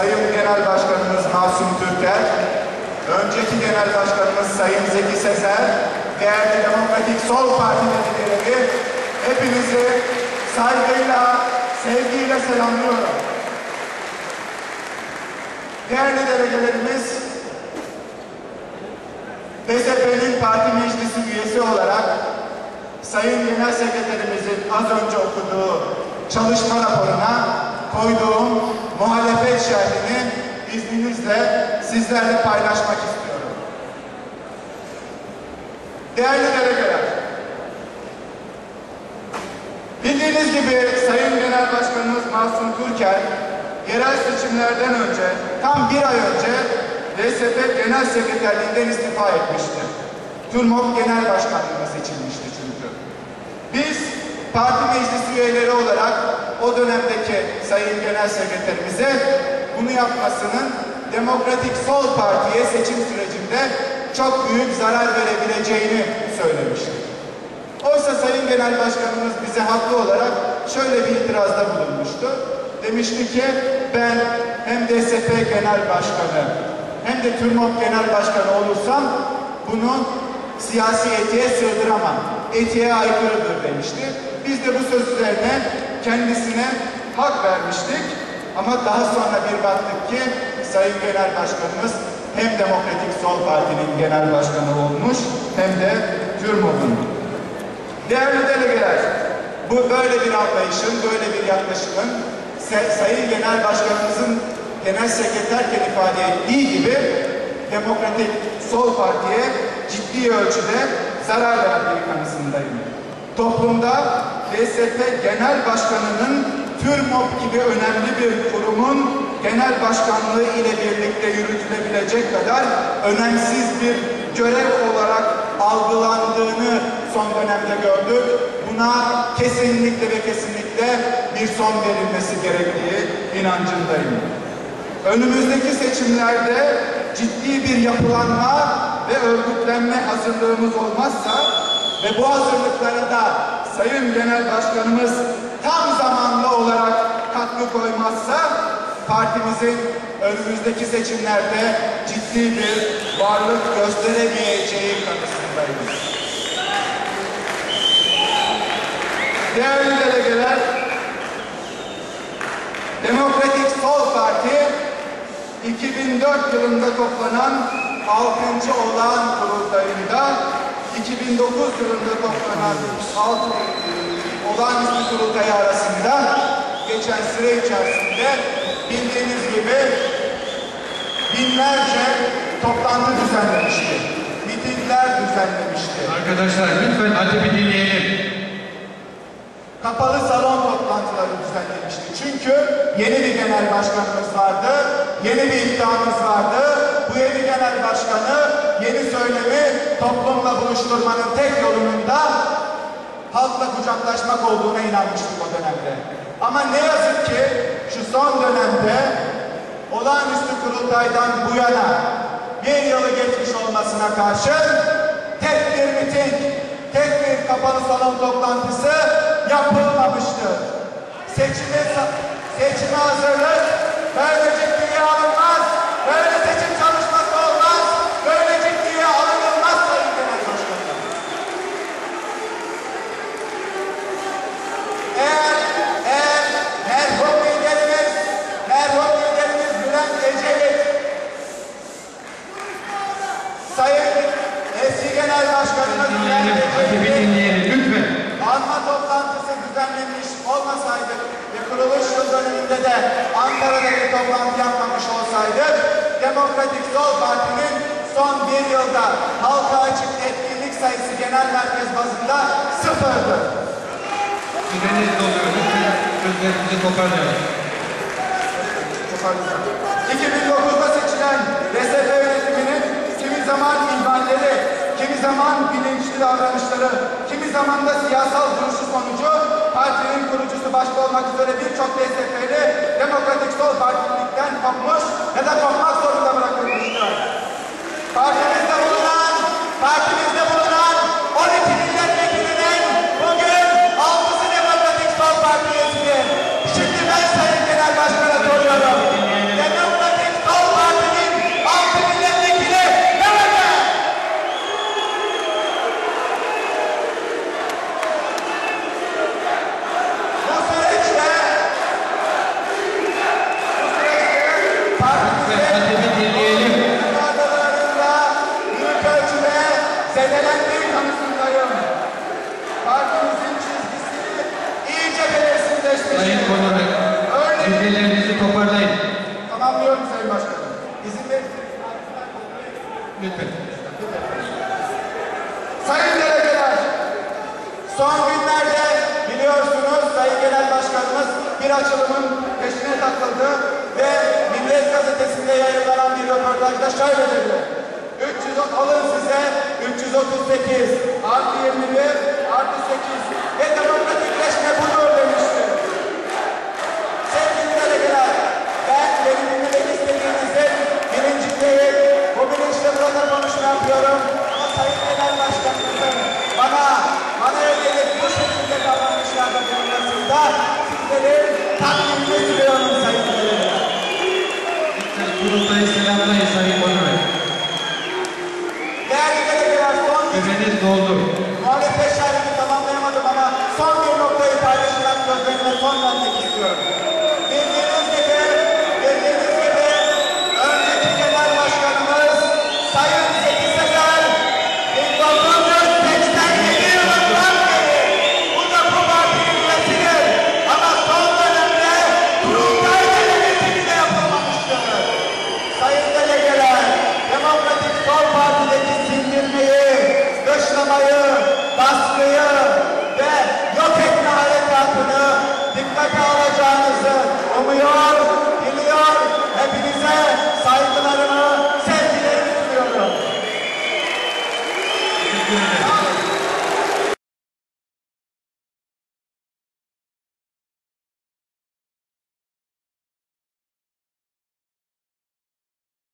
Sayın Genel Başkanımız Masum Türker, önceki Genel Başkanımız Sayın Zeki Sezer, değerli Demokratik Sol Parti liderleri, hepinizi saygıyla, sevgiyle selamlıyorum. Değerli delegelerimiz, DSP'nin Parti Meclisi üyesi olarak Sayın Genel Sekreterimizin az önce okuduğu çalışma raporuna koyduğum muhalefet şerhini izninizle sizlerle paylaşmak istiyorum. Değerli delegeler, bildiğiniz gibi Sayın Genel Başkanımız Masum Türker, yerel seçimlerden önce, tam bir ay önce DSP Genel Sekreterliğinden istifa etmişti. TÜRMOK Genel Başkanlığı'na seçilmişti çünkü. Biz parti meclis üyeleri olarak o dönemdeki Sayın Genel Sekreterimize bunu yapmasının Demokratik Sol Parti'ye seçim sürecinde çok büyük zarar verebileceğini söylemiştik. Oysa Sayın Genel Başkanımız bize haklı olarak şöyle bir itirazda bulunmuştu. Demişti ki, ben hem DSP Genel Başkanı hem de TÜRMOB Genel Başkanı olursam bunu siyasi etiğe sığdıramam, etiğe aykırıdır demişti. Biz de bu söz üzerine kendisine hak vermiştik ama daha sonra bir baktık ki Sayın Genel Başkanımız hem Demokratik Sol Parti'nin Genel Başkanı olmuş hem de TÜRMOB'un. Değerli delegeler, bu böyle bir anlayışın, böyle bir yaklaşımın Sayın Genel Başkanımızın Genel Sekreterken ifade ettiği gibi Demokratik Sol Parti'ye ciddi ölçüde zarar verdiği kanısındayım. Toplumda DSP Genel Başkanı'nın TÜRMOB gibi önemli bir kurumun genel başkanlığı ile birlikte yürütülebilecek kadar önemsiz bir görev olarak algılandığını son dönemde gördük. Buna kesinlikle ve kesinlikle bir son verilmesi gerektiği inancındayım. Önümüzdeki seçimlerde ciddi bir yapılanma ve örgütlenme hazırlığımız olmazsa ve bu hazırlıklara da Sayın Genel Başkanımız tam zamanlı olarak katkı koymazsa partimizin önümüzdeki seçimlerde ciddi bir varlık gösteremeyeceği kanısındayız. Değerli delegeler, Demokratik Sol Parti 2004 yılında toplanan 6. Olağan Kurultayı'nda, 2009 yılında toplanan 6. Olağanüstü Kurultayı arasında geçen süre içerisinde bildiğiniz gibi binlerce toplantı düzenlemişti, mitingler düzenlemişti. Arkadaşlar lütfen hadi dinleyelim. Kapalı salon toplantıları düzenlemişti. Çünkü yeni bir genel başkanımız vardı, yeni bir iddiamız vardı. Bu yeni genel başkanı, yeni söylemi toplumla buluşturmanın tek yolunun da halkla kucaklaşmak olduğuna inanmıştık o dönemde. Ama ne yazık ki şu son dönemde olağanüstü kurultaydan bu yana bir yılı geçmiş olmasına karşı tek bir miting, tek bir kapalı salon toplantısı yapılmamıştı. Seçime hazırlık, böyle ciddiye alınmaz, böyle seçim çalışması olmaz, böyle ciddiye alınılmaz Sayın Genel Başkanım. Eğer merhum liderimiz Bülent Ecevit, Sayın Eski Genel Başkanımız Bülent Ecevit, anma toplantısı düzenlenmiş olmasaydı ve kuruluş yıl döneminde de Ankara'da bir toplantı yapmamış olsaydı Demokratik Sol Parti'nin son bir yılda halka açık etkinlik sayısı genel merkez bazında sıfırdı. Süreniz doluyor. Sözlerimizi toparlıyoruz. 2009'da seçilen DSP yönetiminin kimi zaman ihmalleri, kimi zaman bilinçli davranışları, kimi zaman da siyasal duruşu sonucu partinin kurucusu başta olmak üzere birçok DSP'li Demokratik Sol Partilikten kopmuş ya da kopmak zorunda bırakılmıştır. Partimizde bulunan 12 milletvekilinin bugün 6'sı Demokratik Sol Partisi'dir. Şimdi ben Sayın Genel Başkan'a soruyorum. Son günlerde biliyorsunuz Sayın Genel Başkanımız bir açılımın peşine takıldı ve Milliyet gazetesinde yayınlanan bir röportajda şöyle dedi. 300 alın size 338 artı 21 artı 8 ve demokratikleşme budur demişti. Sevgili delegeler, ben verimlilik istediğinizin bilincindeyim. Bu bilinçle burada konuşma yapıyorum. Ama Sayın Genel Başkanımızın bana ödedik bu şekilde davranışlarda bulunmasında sizlerin takdimini diliyorum Sayın Delegeler. Kurultayı selamlayın Sayın Bakanım. Değerli Delegeler, son süreniz doldu. Muhalefet şerhini tamamlayamadım ama son bir noktayı paylaşılan sözlerime son vermek istiyorum. Bildiğiniz gibi önceki Genel Başkanımız Sayın Zeki Sezer baskıyı ve yok etme harekatını dikkate alacağınızı umuyor, biliyor, hepinize saygılarımı, sevgilerimi sunuyorum.